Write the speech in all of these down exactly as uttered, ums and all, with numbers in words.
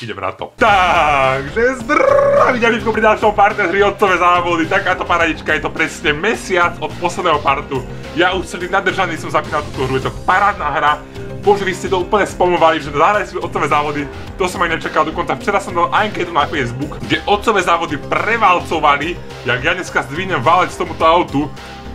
Ideme na to. Takže zdraví ďalíčko pri ďalšom parte hry Otcové závody. Takáto paradička, je to presne mesiac od posledného partu. Ja už celý nadržaný som zapínal túto hru, je to parádna hra. Bože, vy ste to úplne spomovali, že zahrali si Otcové závody, to som aj nečakal, dokonca včera som dal anketu na Facebook, kde Otcové závody prevalcovali, jak ja dneska zdvihnem valec tomuto autu,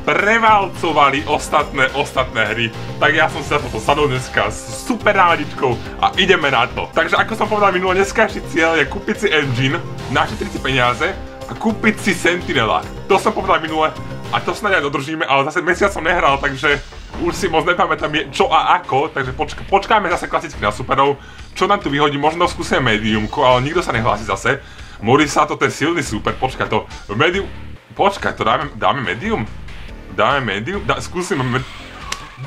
prevalcovali ostatné, ostatné hry. Tak ja som si za toto sadol dneska s super náladičkou a ideme na to. Takže ako som povedal minulé, dneskajší cieľ je kúpiť si engine, našetriť si peniaze a kúpiť si Sentinela. To som povedal minule a to snáď aj dodržíme, ale zase mesiac som nehral, takže už si moc nepamätám čo a ako, takže počk počkáme zase klasicky na superov. Čo nám tu vyhodí, možno skúsime mediumku, ale nikto sa nehlási zase. Morisato, to je silný super, počkaj to. Medium, počkaj to, dáme, dáme medium? Dáme medium? Dá, skúsime med...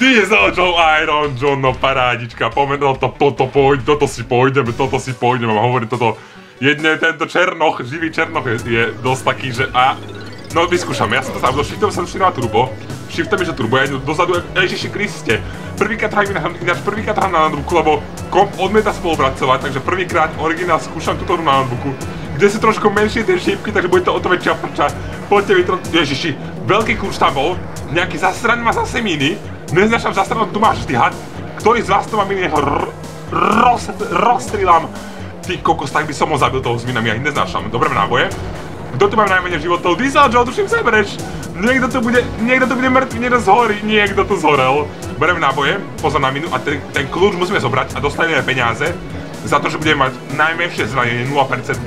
Diesel Joe, Iron John, no parádička, pomenul to, toto pojď, toto si pôjdeme, toto si pôjdeme, a hovorí toto. Jedne tento Černoch, živý Černoch je, je dosť taký, že a... No vyskúšame, ja som to zabudol, shiftom sa došli na turbo. Shiftom je, že turbo, ja idem dozadu, Ježiši Kriste. Prvýkrát hrám ináč, prvýkrát hrám na notebooku, lebo komp odmieta spolupracovať, takže prvýkrát originál skúšam túto hru na notebooku, kde sú trošku menšie tie šípky, takže bude to o to väčšia prča. Poďte vytrom, Ježiši, veľký kurč tam bol, nejaký zasran má zase miny, neznačam zasranom, tu máš vždy had, ktorý z vás to má miny, rozstrilám. Ty kokos, tak by som ho zabil toho s minami, ja ich neznačam, dobré náboje. Kdo tu mám najméně životov? Diesel Joe, tuším sa bereš. Niekto tu bude, niekto tu bude mrtvý, niekto zhorí, niekto tu zhorel. Bereme náboje, pozor na minu a ten, ten kľúč musíme zobrať a dostaneme peniaze za to, že budeme mať najmenšie zranenie, nula percent,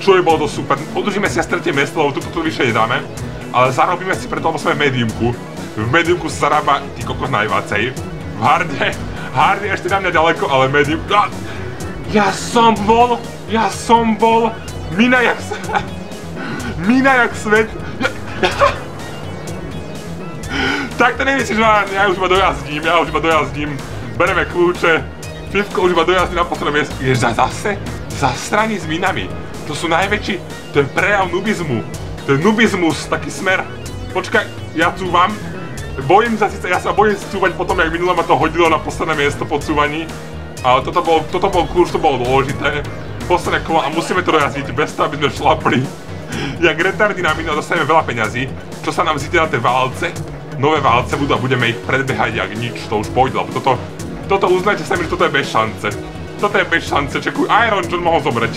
čo by bolo to super. Podržíme si a stretie miesto, lebo tuto vyššie nedáme, ale zarobíme si preto, lebo sme v mediumku. V mediumku sa zarába, ty kokos, najvácej. V harde, harde ešte na mňa ďaleko, ale medium... Ah! Ja som bol, ja som bol, mina jak sa... Mína jak svět. Tak to nemyslíš, já, já už iba dojazdím, já už iba dojazdím. Bereme kľúče, FiFqo už iba dojazdí na posledné miesto. Jež zase zasraní s mínami. To sú najväčší, to je prejav nubizmu. To je nubizmus, taký smer. Počkaj, ja cúvam. Bojím sa sice, ja sa bojím cúvať potom, jak minule ma to hodilo na posledné miesto po cúvaní. Ale toto bol, toto bol kľúč, to bolo dôležité. Posledné kolo a musíme to dojazdiť bez toho, aby sme šlapli. Jak retardy na minu a dostaneme veľa peňazí, čo sa nám zíde na tie válce, nové válce budú a budeme ich predbehať jak nič, to už pôjde, lebo toto, toto uznajte sa mi, že toto je bez šance. Toto je bez šance, čekuj, Iron John mohol zobrať.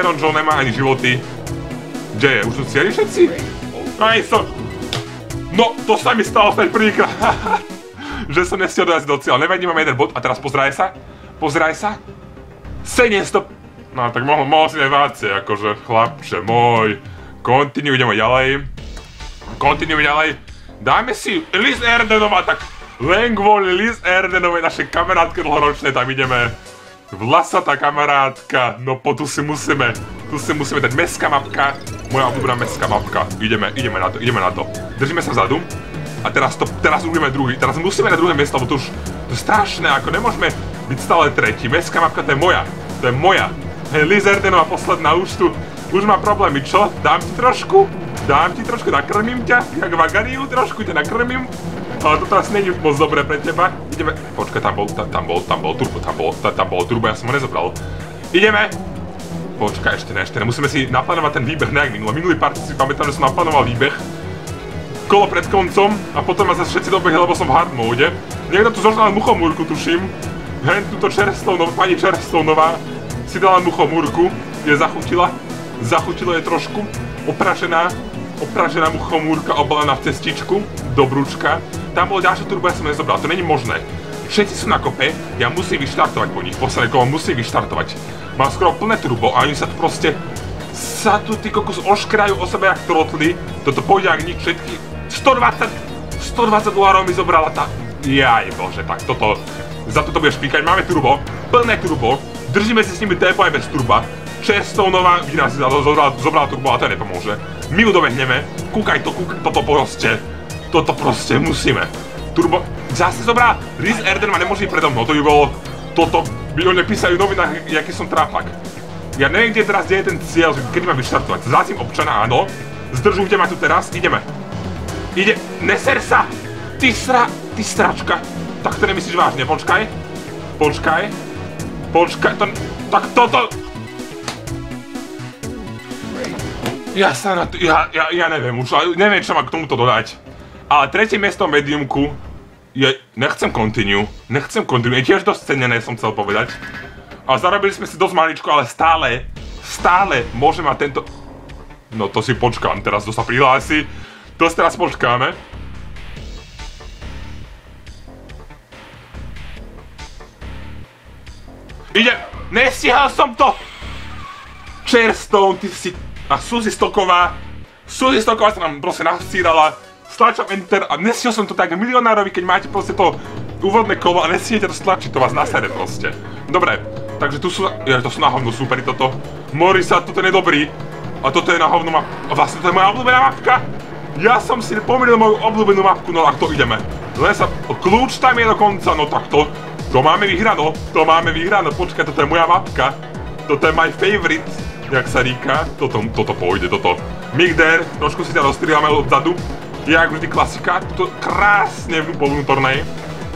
Iron John nemá ani životy. Kde je, už tu cieli všetci? Aj som... No, to sa mi stalo snáď prvýkrát, že som nestiel dojazdiť do cieľa, nevadí, mám jeden bod a teraz pozeraj sa, pozeraj sa. sedemsto... No tak mohol, mohol si nevácie, akože chlapče môj. Continue, ideme ďalej. Continue ďalej. Dáme si Liz Erdenová, tak len kvôli Liz Erdenovej, našej kamarátke dlhoročnej, tam ideme. Vlasatá kamarátka, no po tu si musíme, tu si musíme dať mestská mapka. Moja obľúbená mestská mapka, ideme, ideme na to, ideme na to. Držíme sa vzadu. A teraz to, teraz urobíme druhý, teraz musíme na druhé miesto, lebo to už, to je strašné, ako nemôžeme byť stále tretí. Mestská mapka, to je moja, to je moja. Hej, Liz Erdenová posledná, už tu, už má problémy, čo? Dám ti trošku? Dám ti trošku, nakrmím ťa, jak vagariu, trošku ťa nakrmím. Ale toto asi není moc dobré pre teba. Ideme, počkaj, tam bol, tam, tam bol, tam bol turbo, tam bol, tam, tam bol turbo, ja som ho nezobral. Ideme! Počkaj, ešte ne, ešte ne, musíme si naplánovať ten výbeh, nejak minulý, minulý pár si pamätám, že som naplánoval výbeh. Kolo pred koncom a potom ma zase všetci dobehli, lebo som v hard mode. Niekto tu zožral muchomúrku, tuším. Hen, túto čerstvou, pani čerstvou nová. Si dala muchomúrku, je zachutila, zachutilo je trošku, opražená, opražená muchomúrka obalená v cestičku, dobrúčka. Tam bolo ďalšie turbo, ja som nezobral, to není možné. Všetci sú na kope, ja musím vyštartovať po nich, posledné kolo musím vyštartovať. Mám skoro plné turbo a oni sa tu proste, sa tu ty kokos oškrajú o sebe jak trotli, toto pôjde jak nič, všetky, stodvadsať dolárov mi zobrala tá, jaj bože, tak toto, za toto budeš píkať, máme turbo, plné turbo. Držíme si s nimi tempo aj bez turba. Čestou nová vína si zobrala turbo a to nepomôže. My ju dobehneme. Kúkaj to, kúkaj toto proste. Toto proste musíme. Turbo... Zase zobrala... Liz Erdenová nemôže ísť predo mnou. To by bolo... Toto... By o nej písali v novinách, jaký som trápak. Ja neviem, kde teraz, kde je ten cieľ, kedy mám vyštartovať. Zlátim občana, áno. Zdržujte ma tu teraz, ideme. Ide... Neser sa! Ty sra... Ty sračka. Tak to nemyslíš vážne, počkaj. Počkaj. Počkaj, to, tak toto, Ja sa na to, ja, ja, ja neviem, už neviem, čo mám k tomuto dodať. Ale tretie miesto mediumku, ja nechcem continue, nechcem continue, je tiež dosť cenené, som chcel povedať. A zarobili sme si dosť maličko, ale stále, stále môže mať tento... No to si počkám, teraz to sa prihlási, to si teraz počkáme. Ide, nestihal som to! Čerstone, ty si... A Suzy Stoková, Suzy Stoková sa nám proste navstírala, stlačam enter a nestihol som to tak milionárovi, keď máte proste to úvodné kolo a nestihnete to stlačiť, to vás nasere proste. Dobre, takže tu sú, ja to sú na hovno súperi toto, Morisa, toto je nedobrý a toto je na hovno map, a vlastne to je moja obľúbená mapka, ja som si pomýlil moju obľúbenú mapku, no a to ideme, len sa, kľúč tam je dokonca, no takto, to máme vyhrano, to máme vyhrano, počkaj, toto je moja mapka, toto je my favorite, jak sa říká, toto, toto pôjde, toto. Migder, trošku si ťa dostrieľame odzadu. Jak vždy klasika, toto krásne po vnútornej.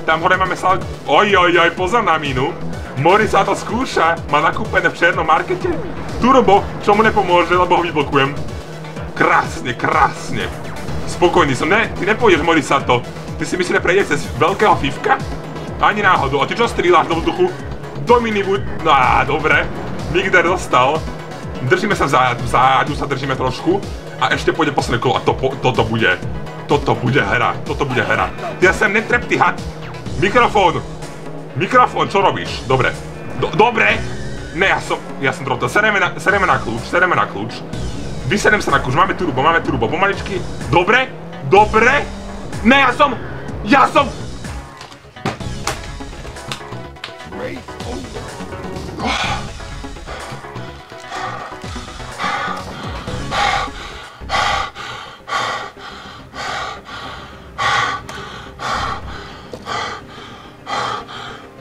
Tam hore máme sal... Ojojoj, pozor na mínu. Morisa to skúša, má nakúpené v černom markete. Turbo, čo mu nepomôže, lebo ho vyblokujem. Krásne, krásne. Spokojný som, ne, ty nepôjdeš Morisa to. Ty si myslíš, že prejdeš cez veľkého FiFqa? Ani náhodou, a ty čo strieľaš do vzduchu? Dominivu... No á, dobre. Migder dostal. Držíme sa vzájadu, vzájadu sa držíme trošku a ešte pôjde posledné kolo a to, po, toto bude, toto bude hra, toto bude hra. Ja sem netrep, ty had. Mikrofón, mikrofón, čo robíš? Dobre, do, dobre, ne, ja som, ja som drobdol, sereme na, sereme na kľúč, sereme na kľúč. Vyserem sa na kľúč, máme turbo, máme turbo, pomaličky, dobre, dobre, ne, ja som, ja som.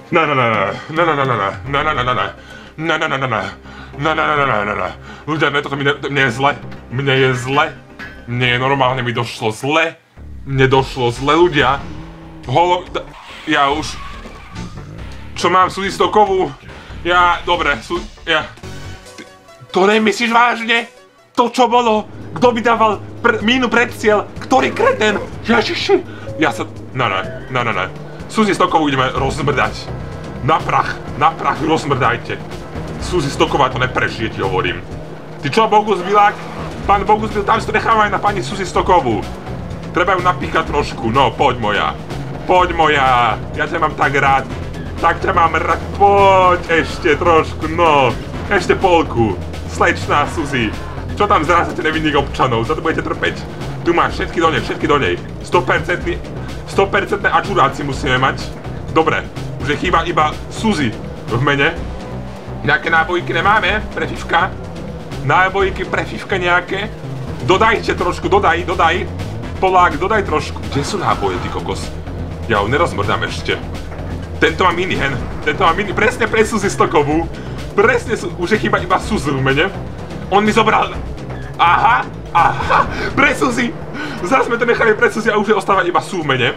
Na na na na na na na na na na na na na na na na na na na na ľudia, ne, toto mi je zle, mne je zle, mne je normálne, mi došlo zle, mne došlo zle, ľudia, holo, ja už, čo mám, Suzy Stokovú, ja, dobre, sú, ja, to nemyslíš vážne, to čo bolo, kto by dával mínu pred cieľ, ktorý kreten, ježiši, ja sa, na na na na na Suzy Stokovú ideme rozmrdať. Na prach, na prach rozmrdajte. Suzy Stoková to neprežije, ti hovorím. Ty čo, Bogus Vilák? Pán Bogus Vilák, tam si to nechávaj na pani Suzy Stokovú. Treba ju napíchať trošku, no poď moja. Poď moja, ja ťa mám tak rád. Tak ťa mám rád, poď ešte trošku, no. Ešte polku, slečná Suzy. Čo tam zrázate nevinných občanov, za to budete trpeť. Tu máš všetky do nej, všetky do nej. sto percent ačuráci musíme mať. Dobre, už je chýba iba Suzy v mene. Nejaké nábojky nemáme pre FiFqa. Nábojky pre FiFqa nejaké. Dodajte trošku, dodaj, dodaj. Polák, dodaj trošku. Kde sú náboje, ty kokos? Ja ho nerozmrdám ešte. Tento má mini hen, tento má mini, presne pre Suzy Stokovú. Presne, už je chýba iba Suzy v mene. On mi zobral... Aha, aha, pre Suzy! Zase sme to nechali pre Suzy a už je ostávať iba Sú v mene.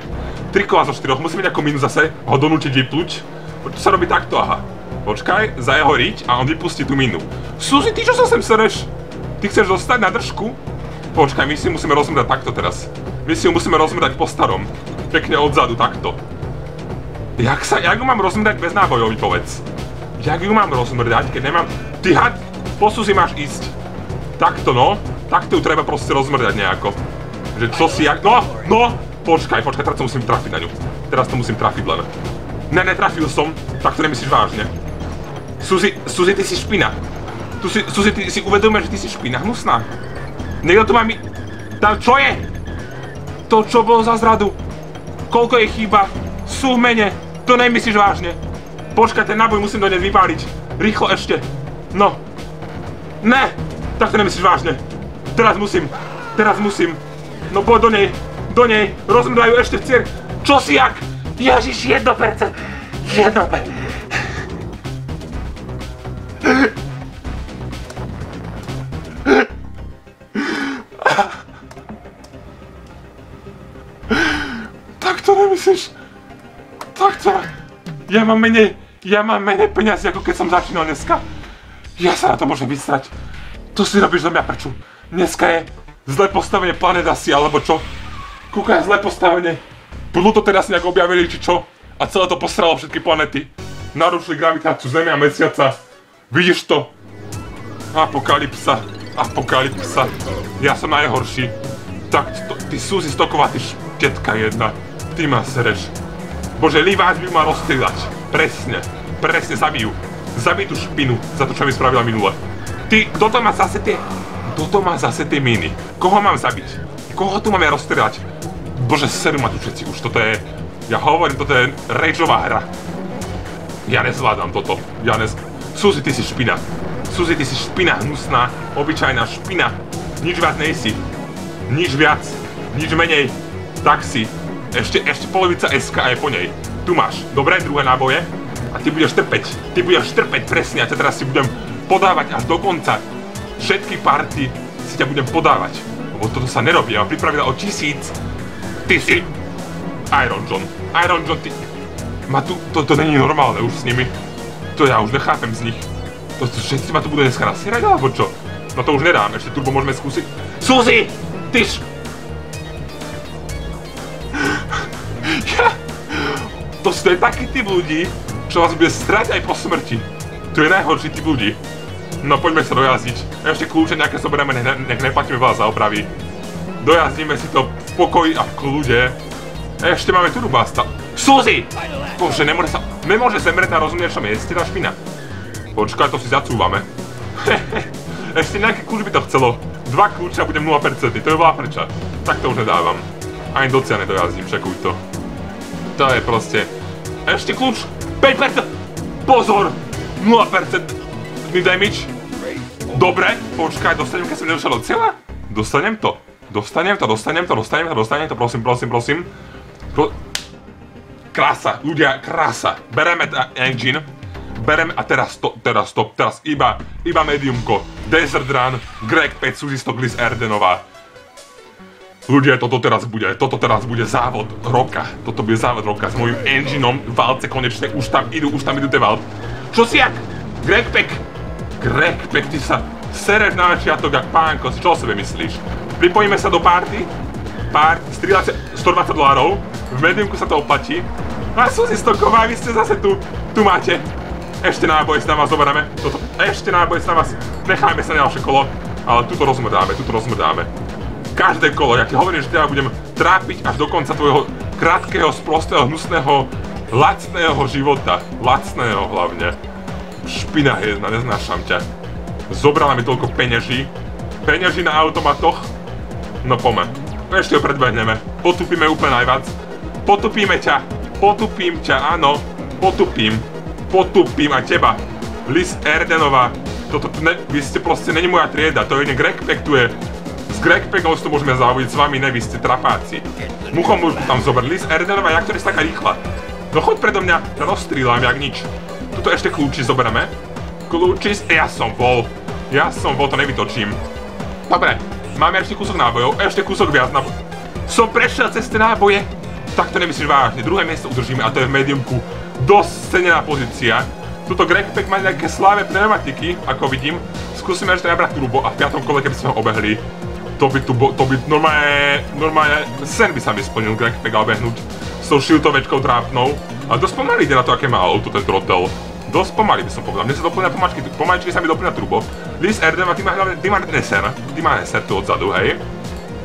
Tri kola zo štyroch, musíme nejakú minu zase ho donútiť vypluť. To sa robí takto, aha. Počkaj, za jeho riť a on vypustí tú minu. Suzy, ty čo sa sem sereš? Ty chceš dostať na držku? Počkaj, my si ju musíme rozmrdať takto teraz. My si ju musíme rozmrdať po starom. Pekne odzadu, takto. Jak sa, jak ju mám rozmrdať bez nábojov, povedz. Jak ju mám rozmrdať, keď nemám... Ty had... Po Suzy máš ísť. Takto no, takto ju treba proste rozmrdať nejako. Že čo si jak... No, no! Počkaj, počkaj, teraz to musím trafiť na ňu. Teraz to musím trafiť len. Ne, netrafil som, tak to nemyslíš vážne. Suzy, Suzy, ty si špina. Tu si, Suzy, ty si uvedomuješ, že ty si špina, hnusná. Niekto tu má mi... Tam čo je? To čo bolo za zradu? Koľko jej chýba? Sú v mene, to nemyslíš vážne. Počkaj, ten náboj musím do nej vypáliť. Rýchlo ešte. No. Ne! Tak to nemyslíš vážne. Teraz musím. Teraz musím. No poď do nej. Do nej. Rozmrdajú ešte v cier. Čo si jak? Ježiš, jedno percent. Jedno percent. Tak to nemyslíš. Tak to... Ja mám menej... Ja mám menej peniazy, ako keď som začínal dneska. Ja sa na to môžem vystrať. To si robíš do mňa prču. dneska je zle postavený planet asi, alebo čo? Kúkaj, zle postavený. Pluto teda si nejak objavili, či čo? A celé to posralo všetky planety. Narušili gravitáciu Zemi a Mesiaca. Vidíš to? Apokalypsa. Apokalypsa. Ja som najhorší. Tak, ty Suzy Stoková, ty štetka jedna. Ty ma sereš. Bože, Liváč by ma rozstrieľač. Presne. Presne, zabijú. Zabij tú špinu za to, čo mi spravila minule. Ty, kto to má zase tie... Kto to má zase tie míny? Koho mám zabiť? Koho tu mám ja rozstrieľať? Bože, serú ma tu všetci už. Toto je... Ja hovorím, toto je rageová hra. Ja nezvládam toto. Ja nez... Suzy, ty si špina. Suzy, ty si špina hnusná, obyčajná špina. Nič viac nejsi. Nič viac, nič menej. Tak si. Ešte, ešte polovica es ká a je po nej. Tu máš. Dobre, druhé náboje. A ty budeš trpeť. Ty budeš trpeť, presne. A ťa teraz si budem podávať až do konca. Všetky party si ťa budem podávať. Lebo toto sa nerobí. Ja pripravila o tisíc. Ty si... Iron John. Iron John, ty... Ma tu... Toto není normálne už s nimi. To ja už nechápem z nich. To všetci ma tu budú dneska nasierať, alebo čo? No to už nedám, ešte turbo môžeme skúsiť. Suzy! Tyš! Ja... To je taký typ ľudí, čo vás bude strať aj po smrti. To je najhorší typ ľudí. No poďme sa dojazdiť. Ešte kľúče nejaké sobereme, nech neplatíme veľa za opravy. Dojazdíme si to v pokoji a v kľude. Ešte máme turbasta. Suzy! Bože, nemôže zemreť na rozumnejšom mieste tá špina. Počkaj, to si zacúvame. Ešte nejaký kľúč by to chcelo. Dva kľúče a budem nula percent, to je bola prča. Tak to už nedávam. Ani do ciany dojazdím, čekuj to. To je proste... Ešte kľúč! päť percent! Pozor! nula percent mi damage. Dobre, počkaj, dostanem, keď som nedošiel do cieľa? Dostanem to. Dostanem to, dostanem to, dostanem to, dostanem to, prosím, prosím, prosím. Krása, ľudia, krása. Bereme engine. Berem a teraz stop, teraz stop, teraz iba, iba mediumko. Desert Run, Greg päť, Suzy sto, Gliss Erdenová. Ľudia, toto teraz bude, toto teraz bude závod roka. Toto bude závod roka s mojím engineom v válce konečne. Už tam idú, už tam idú tie válce. Čo si jak? Greg päť. Greg päť, ty sa sereš na začiatok jak pánko, čo o sebe myslíš? Pripojíme sa do party. Party, strieľať stodvadsať dolárov. V mediumku sa to oplatí. A Suzy Stoková, vy ste zase tu, tu máte. Ešte náboj s na vás zobereme, toto, ešte náboj s na vás, necháme sa na ďalšie kolo, ale túto rozmrdáme, túto rozmrdáme. Každé kolo, ja ti hovorím, že teda budem trápiť až do konca tvojho krátkeho, sprostého, hnusného, lacného života. Lacného hlavne. Špina jedna, neznášam ťa. Zobrala mi toľko peňaží. Peňaží na automatoch. No pome, ešte ho predbehneme, potupíme úplne najviac. Potupíme ťa, potupím ťa, áno, potupím. Potupím aj teba, Gliss Erdenová, toto, ne, vy ste proste, není moja trieda, to je jedine Greg Pack tu je, s Greg Packom si to môžeme záujiť, s vami ne, vy ste trapáci. Muchom tam zober, Gliss Erdenová, jak to je taká rýchla, no choď predo mňa, rozstrieľam jak nič. Tuto ešte kľúči zobereme, kľúči, ja som bol, ja som bol, to nevytočím. Dobre, máme ešte kúsok nábojov, ešte kúsok viac nábojov, som prešiel cez tie náboje, tak to nemyslíš vážne, druhé miesto udržíme a to je v mediumku. Dosť cenená pozícia. Tuto Greg Pack má nejaké slavé pneumatiky, ako vidím. Skúsime ešte nabrať turbo a v piatom kole, keby sme ho obehli. To by tu bo... to by normálne... normálne... sen by sa mi splnil Greg Pack a obehnúť. S tou šiltovečkou trápnou. Ale dosť pomaly ide na to, aké má auto ten trotel. Dosť pomaly by som povedal. Mne sa doplňa pomačky, pomačky sa mi doplňa turbo. Gliss Erdenová, ty má hlavne... ty má neser. Ty má neser tu odzadu, hej.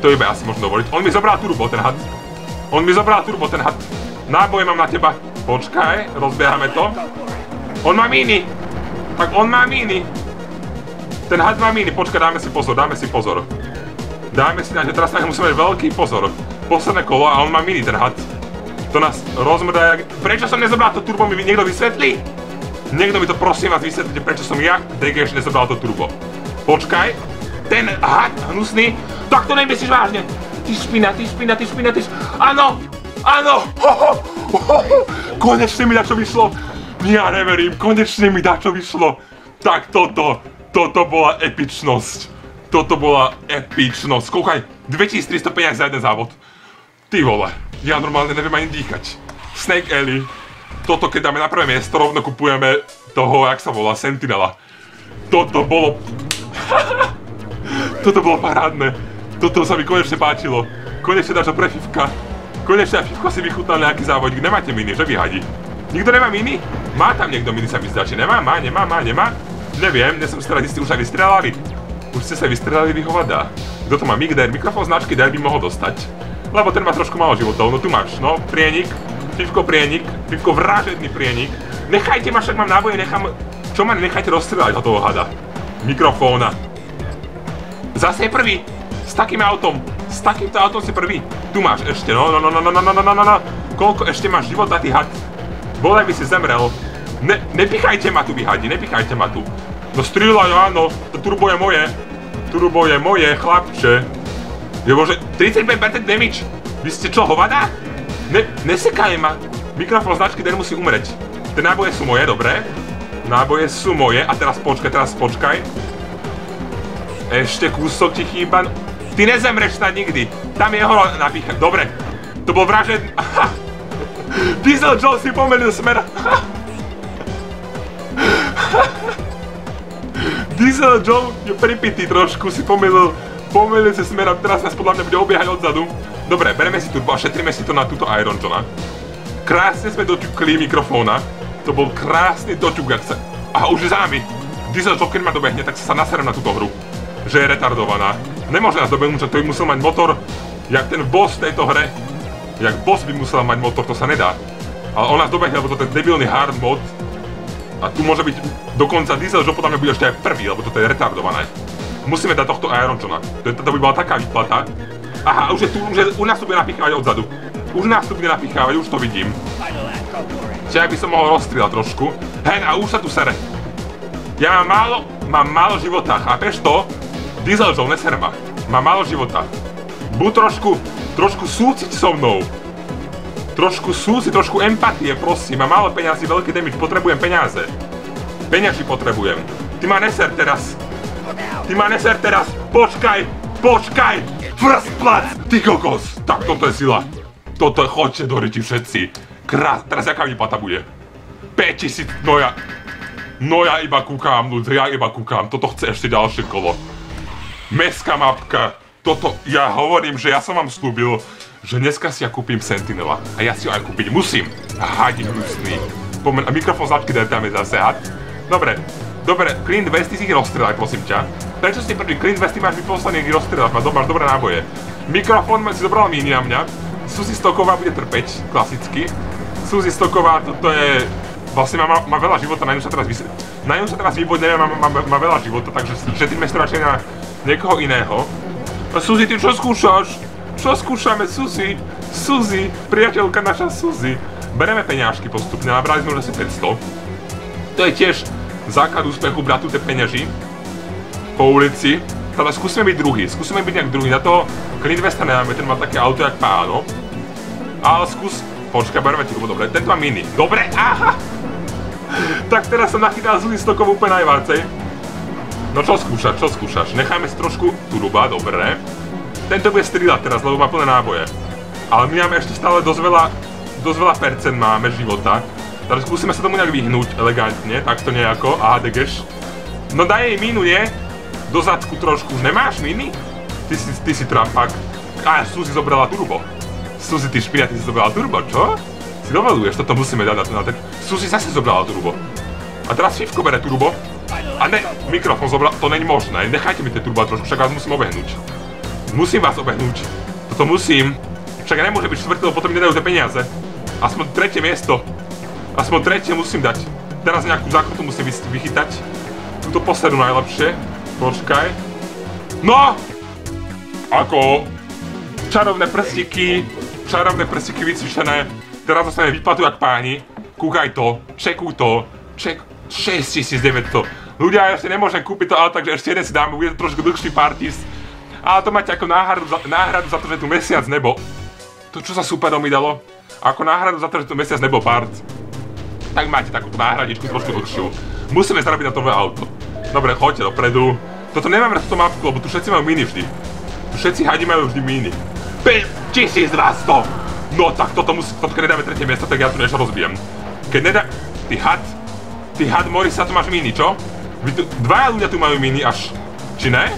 To iba asi možno dovoliť. On mi zobral turbo, ten had. On mi zobral turbo, ten had. Náboje mám na teba. Počkaj, rozbiehame to. On má míny. Tak on má míny. Ten had má míny. Počkaj, dáme si pozor, dáme si pozor. Dáme si na, že teraz na musíme mať veľký pozor. Posledné kolo a on má míny, ten had. To nás rozmrdá jak... Prečo som nezobral to turbo, mi niekto vysvetlí? Niekto mi to prosím vás vysvetlíte, prečo som ja, dé gé, ešte nezobral to turbo. Počkaj. Ten had hnusný. Tak to nemyslíš vážne. Ty špina, ty špina, ty špina, ty špina. Áno. Áno! Hoho! Hoho! Konečne mi dačo vyšlo! Ja neverím, konečne mi dačo vyšlo! Tak toto, toto bola epičnosť. Toto bola epičnosť. Koukaj, dvetisíctristopäťdesiat za jeden závod. Ty vole, ja normálne neviem ani dýchať. Snake Alley. Toto keď dáme na prvé miesto, rovno kupujeme toho, jak sa volá, Sentinela. Toto bolo... Toto bolo parádne. Toto sa mi konečne páčilo. Konečne dáš ho pre Fifka. Konečne aj Fifko si vychutnal nejaký závodík. Nemáte miny, že vyhadi? Nikto nemá miny? Má tam niekto miny, sa mi zdá, že nemá? Má, nemá, má, nemá? Neviem, nesom si rád istý, už sa vystrelali. Už ste sa vystrelali, vy hovada. Kto to má? Migder, mikrofón značky Der by mohol dostať. Lebo ten má trošku málo životov, no tu máš, no, prienik. Fifko prienik, Fifko vražedný prienik. Nechajte ma, však mám náboje, nechám... Čo ma nechajte rozstrieľať od toho hada? Mikrofóna. Zase je prvý! S takým autom! S takýmto autom si prvý! Tu máš ešte, no, no, no, no, no, no, no, no, no. Koľko ešte máš život na tý had? Bolej by si zemrel. Ne, nepichajte ma tu, vy hadi, nepichajte ma tu. No strieľaj, áno, to turbo je moje. Turbo je moje, chlapče. Jebože, tridsaťpäť percent damage. Vy ste čo, hovada? Ne, nesekaj ma. Mikrofón značky Den musí umreť. Tie náboje sú moje, dobre? Náboje sú moje a teraz počkaj, teraz počkaj. Ešte kúsok ti chýba. Ty nezemreš na nikdy. Tam je ho napíchať, dobre. To bol vražedný. Aha. Diesel Joe si pomenil smer. Diesel Joe je pripitý trošku, si pomenil. Pomenil si smer a teraz nás podľa mňa bude obiehať odzadu. Dobre, bereme si turbo a šetríme si to na túto Iron Johna. Krásne sme doťukli mikrofóna. To bol krásny doťuk, ak sa... Aha, už je za nami. Diesel Joe, keď ma dobehne, tak sa naserem na túto hru. Že je retardovaná. Nemôže nás dobehnúť, že to by musel mať motor, jak ten boss v tejto hre. Jak boss by musel mať motor, to sa nedá. Ale on nás dobehne, lebo to je ten debilný hard mod. A tu môže byť dokonca Diesel Joe, podľa mňa bude ešte aj prvý, lebo to je retardované. Musíme dať tohto Iron Johna. To by bola taká výplata. Aha, už je tu, už je, už nás tu bude napíchávať odzadu. Už nás tu bude napíchávať, už to vidím. Čiže by som mohol rozstrieľať trošku. Hen, a už sa tu sere. Ja mám málo, mám málo života, chápeš to? Diesel Joe, neser ma. Mám málo života. Buď trošku, trošku súciť so mnou. Trošku súciť, trošku empatie, prosím. Mám málo peňazí, veľký damage, potrebujem peniaze. Peňaži potrebujem. Ty ma neser teraz. Ty ma neser teraz, počkaj, počkaj. Prstplac! Ty kokos! Tak toto je sila. Toto je, chodte do reči všetci. Krás, teraz jaká výplata bude? päťtisíc, no ja... No ja iba kúkám, ľudí, ja iba kúkám. Toto chce ešte ďalšie kolo. Mestská mapka. Toto, ja hovorím, že ja som vám slúbil, že dneska si ja kúpim Sentinela. A ja si ho aj kúpiť musím. Hadi hnusný. Pomen, a mikrofón značky dáme zase, had. Dobre. Dobre, Clean dvesto si ich rozstrieľaj, prosím ťa. Prečo si prvý Clean dvesto máš vyposlený ich rozstrieľať, máš dobré náboje. Mikrofón si zobral míň na mňa. Suzy Stoková bude trpeť, klasicky. Suzy Stoková, toto je... Vlastne má, má veľa života, na ňu sa teraz vysl... Na ňu sa teraz výbodne, má, má, má, má veľa života, takže šetríme si to radšej na niekoho iného. Suzy, ty čo skúšaš? Čo skúšame, Suzy? Suzy, priateľka naša Suzy. Bereme peňažky postupne, nabrali sme už asi päťsto. To je tiež... Základ úspechu, bratu, te peněží po ulici. Teda zkusíme být druhý, zkusíme být nějak druhý. Na toho Clean dvesto nemáme, ten má také auto jak páno. Ale zkus... Počkaj, berme ti rubu, dobre, ten má mini. Dobre, aha! Tak teraz som nachytal Suzy Stokovú úplne najvácej. No čo skúšaš, čo skúšaš? Necháme si trošku turuba, dobre. Tento bude strieľať teraz, lebo má plné náboje. Ale my máme ešte stále dosť veľa... Dosť veľa percent máme života. Takže skúsime sa tomu nejak vyhnúť elegantne, takto nejako, aha, degeš. No daj jej mínu, nie? Do zadku trošku, už nemáš míny? Ty si, ty si trampak. Á, Suzy zobrala turbo. Suzy, ty špina, ty si zobrala turbo, čo? Si dovoluješ, toto musíme dať na ten... Suzy zase zobrala turbo. A teraz FiFqo bere turbo. A ne, mikrofón zobrala, to není možné, nechajte mi tie turbo trošku, však vás musím obehnúť. Musím vás obehnúť. Toto musím. Však ja nemôžem byť štvrtý, lebo potom mi nedajú tie peniaze. Aspoň tretie miesto. Aspoň tretie musím dať. Teraz nejakú zákrutu musím vychytať. Túto posledu najlepšie. Počkaj. No! Ako? Čarovné prstiky. Čarovné prstiky vycvičené. Teraz dostane výplatu jak páni. Kúkaj to. Čekuj to. Ček... šesťtisícdeväťsto. Ľudia, ja ešte nemôžem kúpiť to, ale takže ešte jeden si dám. Bude to trošku dlhší partis. Ale to máte ako náhradu za, náhradu za to, že tu mesiac nebo. To čo sa súpadom mi dalo? Ako náhradu za to, že tu mesiac nebo part. Tak máte takúto náhradičku trošku dlhšiu. Musíme zarabiť na to nové auto. Dobre, choďte dopredu. Toto nemám na túto mapku, lebo tu všetci majú mini vždy. Tu všetci hadi majú vždy mini. päťtisícdvasto! No tak toto musí... Toto keď nedáme tretie miesto, tak ja tu niečo rozbijem. Keď nedá... Ty had... Ty had Morisa, tu máš mini, čo? Dvaja ľudia tu majú mini až... Či ne?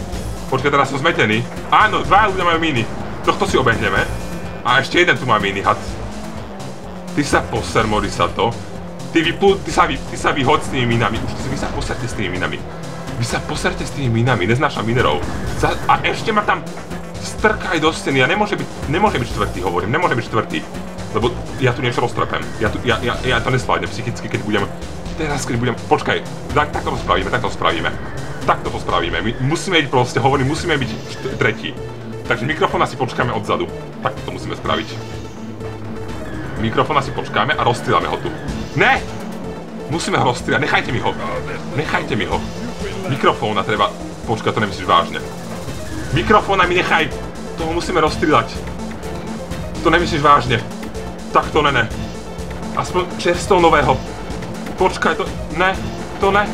Počkej, teraz sú zmetení. Áno, dva ľudia majú míny. Tohto si obehneme. A ešte jeden tu má míny, had. Ty sa poser, mori sa to. Ty vyplú, ty sa, vy, ty sa vyhoď s tými mínami. Už ty, vy sa poserte s tými mínami. Vy sa poserte s tými mínami, neznášam minerov. A ešte ma tam strkaj do steny. Ja nemôže byť, nemôže byť čtvrtý, hovorím, nemôže byť čtvrtý. Lebo ja tu niečo roztrpem. Ja, tu, ja, ja, ja to nesvládnem psychicky, keď budem... Teraz, keď budem... Počkaj, tak, tak to spravíme, tak to spravíme. Tak to spravíme. My musíme byť proste, hovorím, musíme byť tretí. Takže mikrofón asi počkáme odzadu. Tak to musíme spraviť. Mikrofón asi počkáme a rozstrieľame ho tu. Ne! Musíme ho rozstrieľať, nechajte mi ho. Nechajte mi ho. Mikrofóna treba... Počkaj, to nemyslíš vážne. Mikrofóna mi nechaj! Toho musíme rozstrieľať. To nemyslíš vážne. Tak to ne, ne. Aspoň čerstvo nového. Počkaj, to... Ne, to ne,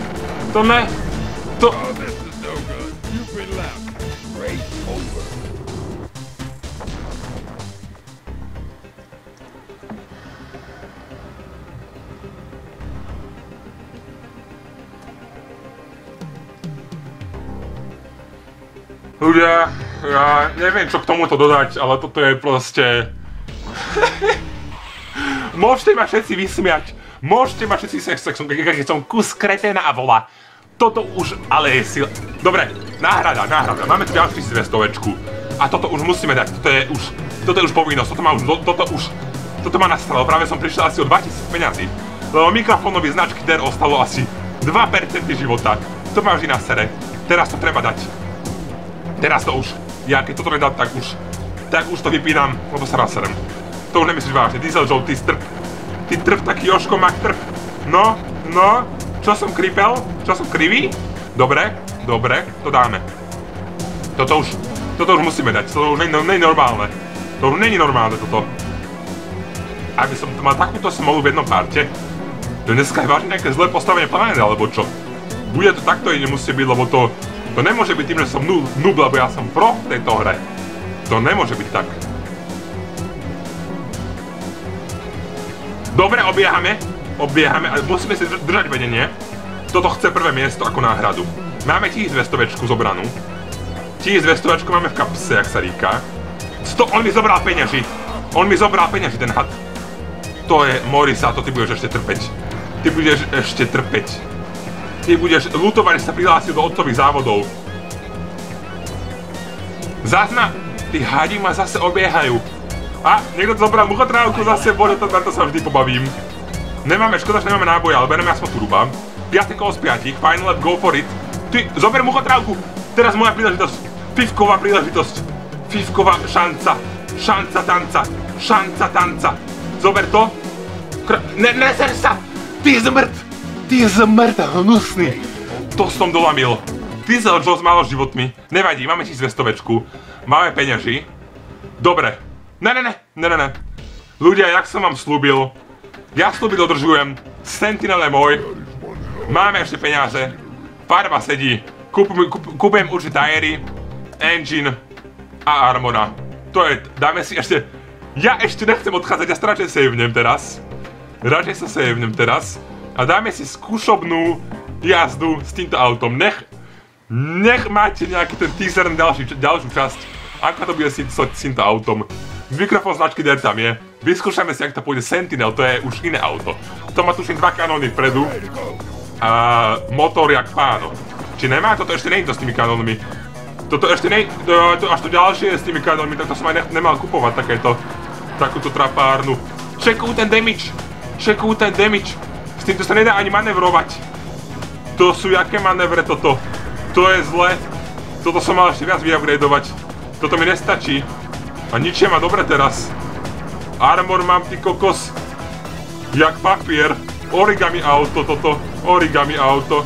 to ne, to... Ľudia, ja neviem, čo k tomuto dodať, ale toto je proste... Môžete ma všetci vysmiať, môžete ma všetci vysmiať, keď som kus kreténa a vola. Toto už ale je sila. Dobre, náhrada, náhrada, máme tu ďalší svestovečku. A toto už musíme dať, toto je už, toto je už povinnosť, toto má už, toto už, toto má nastalo, práve som prišiel asi o dvetisíc peňazí. Lebo mikrofónovej značky D E R ostalo asi dva percentá života, to má vždy na sere, teraz to treba dať. Teraz to už, ja keď toto nedám, tak už, tak už to vypínam, lebo sa naserem. To už nemyslíš vážne, Diesel Joe, ty strp, ty trp taký Jožko Mak trp. No, no, čo som kripel? Čo som krivý? Dobre, dobre, to dáme. Toto už, toto už musíme dať, to už není normálne. To už není normálne toto. Aby som mal takúto smolu v jednom parte, to dneska je vážne nejaké zlé postavenie planéty, alebo čo? Bude to takto i nemusí byť, lebo to, to nemôže byť tým, že som noob, lebo ja som pro v tejto hre. To nemôže byť tak. Dobre, obiehame, obiehame, ale musíme si držať vedenie. Toto chce prvé miesto ako náhradu. Máme tisícdvestovečku zobranú. tisícdvestovečku máme v kapse, jak sa říká. sto, on mi zobral peňaži. On mi zobral peňaži, ten had. To je, Morisa, to ty budeš ešte trpeť. Ty budeš ešte trpeť. Ty budeš lutovať, že sa prihlásil do otcových závodov. Zazna, ty hadi ma zase obiehajú. A niekto zobral muchotrávku zase, bože, na to sa vždy pobavím. Nemáme, škoda, že nemáme náboje, ale bereme aspoň tú ruba. Piaté kolo z piatich, final lap, go for it. Ty, zober muchotrávku! Teraz moja príležitosť. FiFqová príležitosť. FiFqová šanca. Šanca tanca. Šanca tanca. Zober to. Kr... Ne, neser sa! Ty zmrt! Ty zmrt, hnusný. To som dolamil. Ty sa odžil s málo životmi. Nevadí, máme tisícdvestovečku. Máme peňaži. Dobre. Ne, ne, ne, ne, ne, ne. Ľudia, jak som vám slúbil, ja slúby dodržujem, Sentinel je môj, máme ešte peniaze, farba sedí, kúpujem určite tajery, engine a armora. To je, dáme si ešte, ja ešte nechcem odchádzať, ja radšej savenem teraz, radšej sa savenem teraz a dáme si skúšobnú jazdu s týmto autom. Nech, nech máte nejaký ten teaser na ďalšiu časť, ako to bude s týmto autom. Mikrofón značky D E R tam je, vyskúšame si, jak to pôjde Sentinel, to je už iné auto. To má tuším dva kanóny vpredu a motor jak páno. Či nemá? Toto ešte nie je to s tými kanónmi. Toto ešte nie, to až to ďalšie je s tými kanónmi, tak to som aj nemal kupovať takéto, takúto trapárnu. Čekujú ten damage, čekujú ten damage, s týmto sa nedá ani manevrovať. To sú jaké manevre toto, to je zle, toto som mal ešte viac vyupgradovať, toto mi nestačí. A ničie ma dobre teraz. Armor mám, ty kokos. Jak papier. Origami auto toto. Origami auto.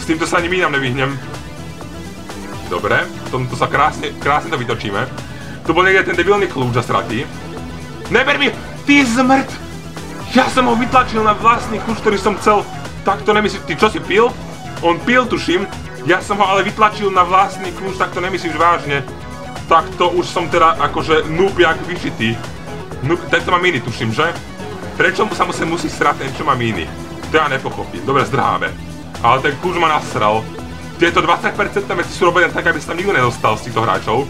S týmto sa ani mínam nevyhnem. Dobre. Tomto sa krásne, krásne to vytočíme. Tu bol niekde ten debilný kľúč za straty. Neber mi! Ty zmrt! Ja som ho vytlačil na vlastný kľúč, ktorý som chcel. Tak to nemyslíš. Ty čo si pil? On pil, tuším. Ja som ho ale vytlačil na vlastný kľúč, tak to nemyslíš vážne. Tak to už som teda akože noob jak vyšitý. Tento má míny, tuším, že? Prečo sa musí srať ten, čo má míny? To ja nepochopím. Dobre, zdrháme. Ale ten kľúč ma nasral. je to dvacet percent tam věci sú robené tak, aby sa tam nikto nedostal z týchto hráčov.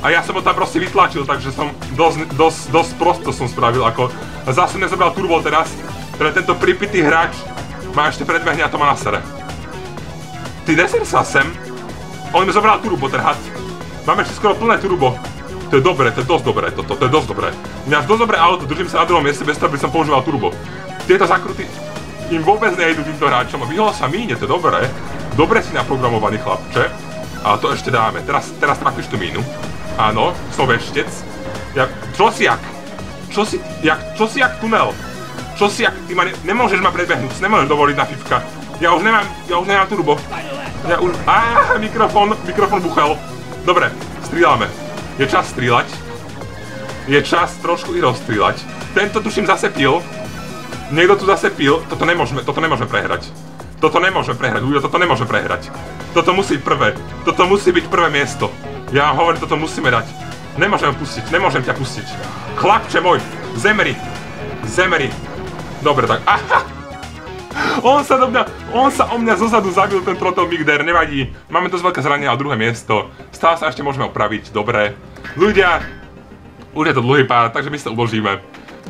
A ja som ho tam proste vytlačil, takže som dosť, dosť, dosť prosto som spravil, ako zase nezobral turbo teraz, teda tento pripitý hráč má ešte predbehne a to má na sere. Ty deser sa sem, on mi zobral turbo ten had. Máme ešte skoro plné turbo. To je dobré, to je dosť dobré toto, to je dosť dobré. Mňa dosť dobré auto, držím sa na druhom mieste bez toho, aby som používal turbo. Tieto zakruty im vôbec nejdu týmto hráčom a vyhol sa míne, to je dobré. Dobre si naprogramovaný chlapče. A to ešte dáme, teraz, teraz trafíš tú mínu. Áno, som veštec. Ja, čo si jak? Čo si, jak, čo si jak tunel? Čo si jak, ty ma ne, nemôžeš ma predbehnúť, nemôžeš dovoliť na FiFqa. Ja už nemám, ja už nemám turbo. Ja už, ááá, mikrofón, mikrofón buchal. Dobre, strieľame. Je čas strieľať. Je čas trošku i rozstrieľať. Tento tuším zase pil. Niekto tu zase pil, toto nemôžeme, toto nemôžeme prehrať. Toto nemôže prehrať, ľudia, toto nemôže prehrať. Toto musí byť prvé. Toto musí byť prvé miesto. Ja vám hovorím, toto musíme dať. Nemôžem pustiť, nemôžem ťa pustiť. Chlapče môj, zemri. Zemri. Dobre, tak, aha! On sa do mňa, on sa o mňa zozadu zabil, ten trotol Migder, nevadí. Máme dosť veľké zranenia a druhé miesto. Stále sa ešte môžeme opraviť, dobre. Ľudia, už je to dlhý pár, takže my sa uložíme.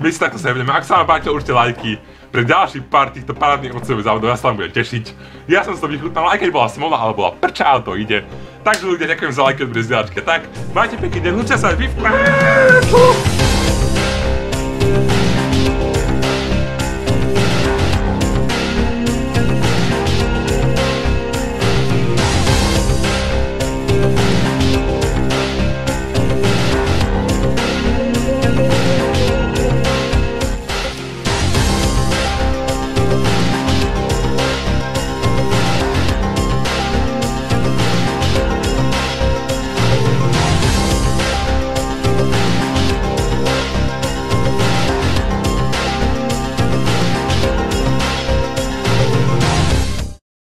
My si takto sa nebudeme, ak sa vám páčilo, určite lajky. Pre ďalší pár týchto parádnych odcových závodov, ja sa vám budem tešiť. Ja som si to vychutnal, aj keď bola smola, ale bola prča, ale to ide. Takže ľudia, ďakujem za lajky, dobré zdieľačky. Tak, majte pekný deň, hľúčte sa, FiFqo!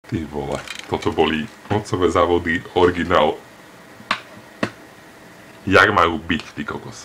Ty vole, toto boli otcové závody, originál. Jak majú byť, ty kokos.